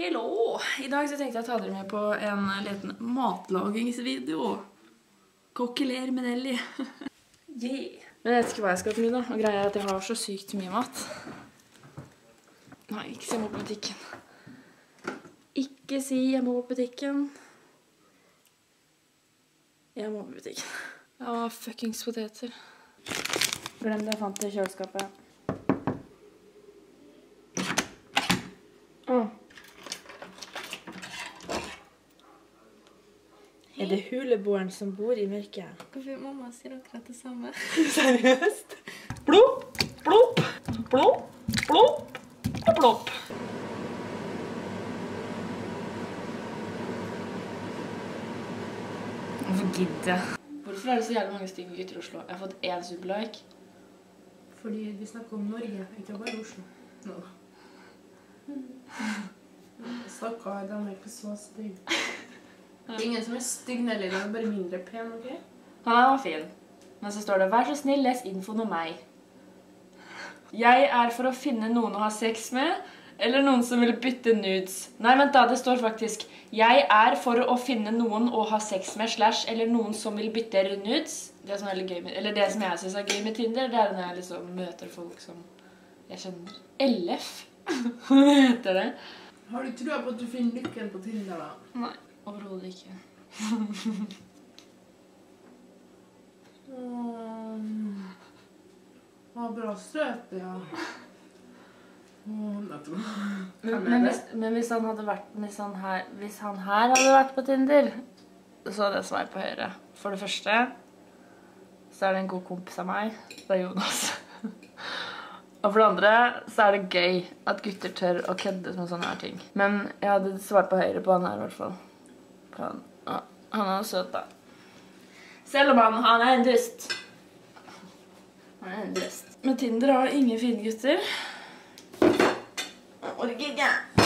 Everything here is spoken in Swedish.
Hello! Idag så tänkte jag ta dig med på en liten matlagningsvideo. Kokkeler med Nelly. Yeah! Men jag vet ikke hva jeg skal til middag, og greia er at jeg har så sykt mye mat. Nei, ikke si jeg må på butikken. Ikke si jeg må på butikken. Jeg må på butikken. Ja, fuckings poteter. Glem det jeg fant i kjøleskapet. Hei. Er det huleboeren som bor i mørket? Hvorfor mamma sier akkurat det samme? Seriøst? Plopp, plopp, plopp, plopp, plopp. Hvorfor gidder jeg? Hvorfor er det så jævlig mange stygge gutter i Oslo? Jeg har fått en superlike. Fordi vi snakker om Norge, ikke bare Oslo. Nå. Stakkar, den er ikke så stygg. Det er ingen som er stygg, Nelly, den er bare mindre pen, ok? Ja, den var fin. Men så står det, vær så snill, les infoen om meg. Jeg er for å finne noen å ha sex med, eller noen som vil bytte nudes. Nei, vent da, det står faktisk, jeg er for å finne noen å ha sex med, slash, eller noen som vil bytte nudes. Det som er litt gøy med, eller det som jeg synes er gøy med Tinder, det er når jeg liksom møter folk som jeg kjenner. LF. Hva heter det? Har du troet på at du finner lykken på Tinder da? Nei, overhodet ikke. Hva bra søt, ja. Men hvis han hadde vært, hvis han her hadde vært på Tinder, så hadde jeg svart på høyre. For det første, så er det en god kompis av meg, det er Jonas. Og for det andre, så er det gøy at gutter tør å kødde med sånne her ting. Men jeg hadde svart på høyre på han her i hvert fall. Han er søt da. Selv om han er en dust. Han er en dust. Med Tinder har ingen fine gutter. Orker ikke.